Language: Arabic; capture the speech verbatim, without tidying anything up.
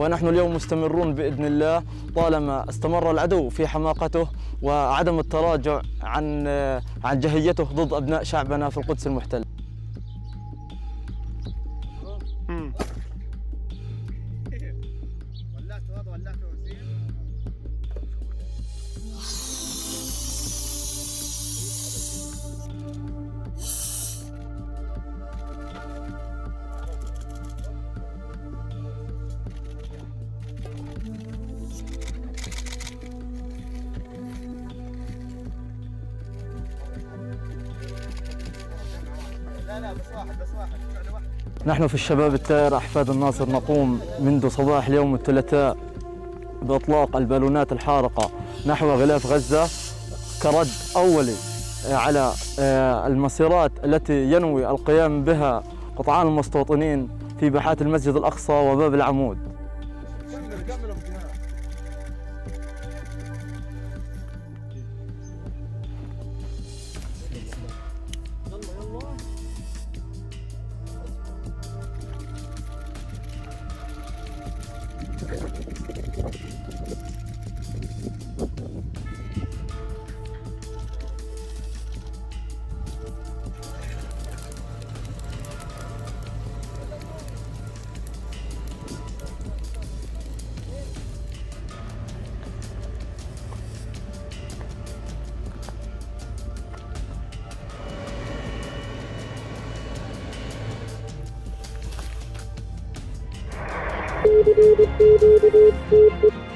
ونحن اليوم مستمرون بإذن الله طالما استمر العدو في حماقته وعدم التراجع عن عن جهيته ضد أبناء شعبنا في القدس المحتلة. نحن في الشباب التائر أحفاد الناصر نقوم منذ صباح اليوم الثلاثاء بإطلاق البالونات الحارقة نحو غلاف غزة كرد أولي على المسيرات التي ينوي القيام بها قطعان المستوطنين في باحات المسجد الأقصى وباب العمود. Beep, beep, beep, beep, beep, beep.